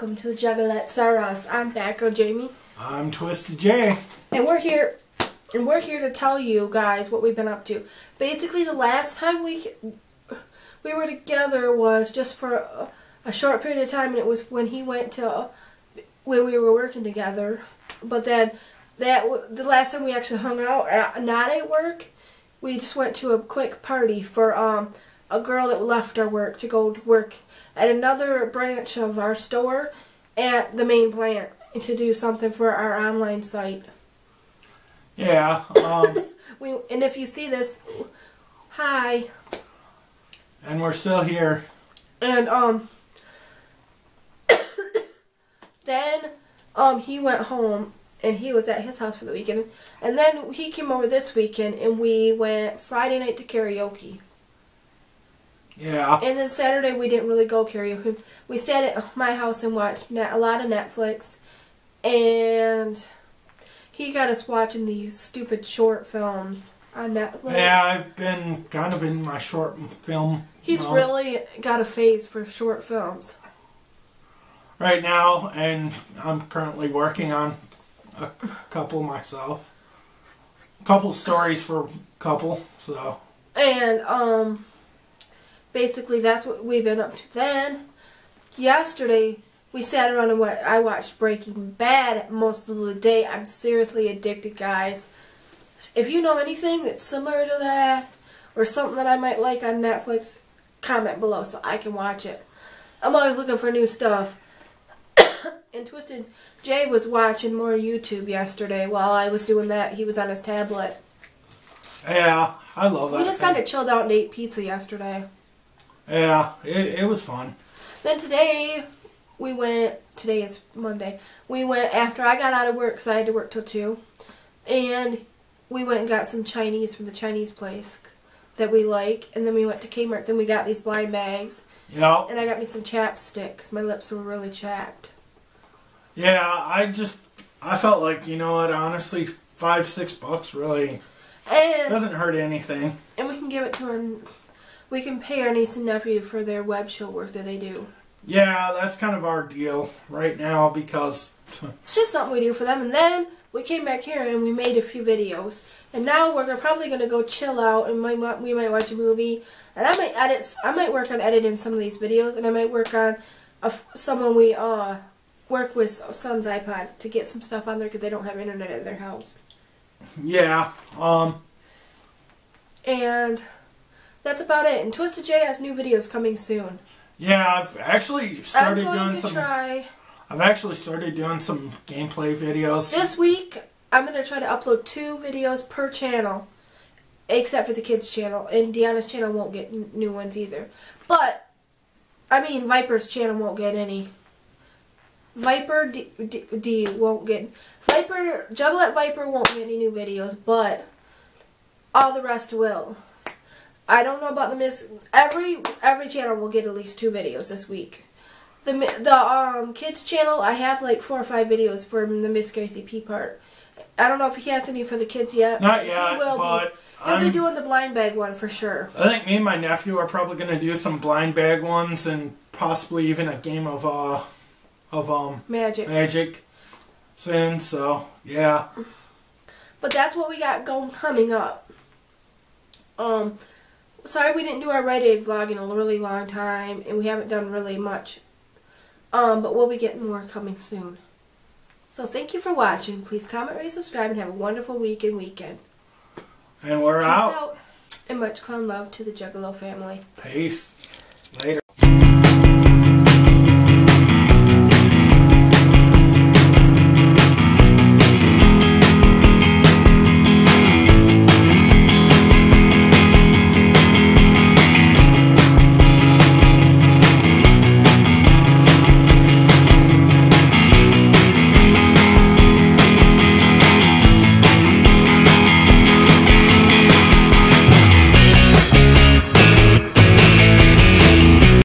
welcome to Juggalettes R Us. I'm Batgirl Jamie. I'm Twisted Jay. And we're here to tell you guys what we've been up to. Basically, the last time we were together was just for a short period of time, and it was when he went to when we were working together. But then the last time we actually hung out, not at work, we just went to a quick party for a girl that left our work to go to work at another branch of our store at the main plant to do something for our online site. Yeah. And if you see this, hi. And we're still here. And then he went home and he was at his house for the weekend. And then he came over this weekend and we went Friday night to karaoke. Yeah. And then Saturday we didn't really go karaoke. We sat at my house and watched a lot of Netflix. And he got us watching these stupid short films on Netflix. Yeah, I've been kind of in my short film. He's really got a phase for short films right now. And I'm currently working on a couple myself. A couple stories for a couple, so. And, basically, that's what we've been up to. Then, yesterday, we sat around and I watched Breaking Bad most of the day. I'm seriously addicted, guys. If you know anything that's similar to that, or something that I might like on Netflix, comment below so I can watch it. I'm always looking for new stuff. And Twisted Jay was watching more YouTube yesterday while I was doing that. He was on his tablet. Yeah, I love that. We just kind of chilled out and ate pizza yesterday. Yeah, it was fun. Then today, today is Monday, we went after I got out of work because I had to work till 2. And we went and got some Chinese from the Chinese place that we like. And then we went to Kmart and we got these blind bags. Yeah. And I got me some ChapStick because my lips were really chapped. Yeah, I felt like, you know what, honestly, $5, $6 really doesn't hurt anything. And we can give it to her. We can pay our niece and nephew for their web show work that they do. Yeah, that's kind of our deal right now because... it's just something we do for them. And then we came back here and we made a few videos. And now we're probably going to go chill out and we might watch a movie. And I might edit. I might work on editing some of these videos. And I might work on someone we work with, son's iPod, to get some stuff on there because they don't have internet at their house. Yeah. And... that's about it. And Twisted Jay has new videos coming soon. Yeah, I've actually started doing some gameplay videos. This week, I'm going to try to upload 2 videos per channel. Except for the kids' channel. And Deanna's channel won't get new ones either. But, I mean, Viper's channel won't get any. Viper D won't get... Juggalette Viper won't get any new videos, but all the rest will. I don't know about the Miss... Every channel will get at least 2 videos this week. The kids channel, I have like 4 or 5 videos from the Miss Gracie P part. I don't know if he has any for the kids yet. Not yet, he will but... He'll be doing the blind bag one for sure. I think me and my nephew are probably going to do some blind bag ones and possibly even a game of, Magic soon, so, yeah. But that's what we got coming up. Sorry we didn't do our Rite Aid vlog in a really long time, and we haven't done really much. But we'll be getting more coming soon. So thank you for watching. Please comment, rate, subscribe, and have a wonderful week and weekend. And we're out. Peace out. And much clown love to the Juggalo family. Peace. Later.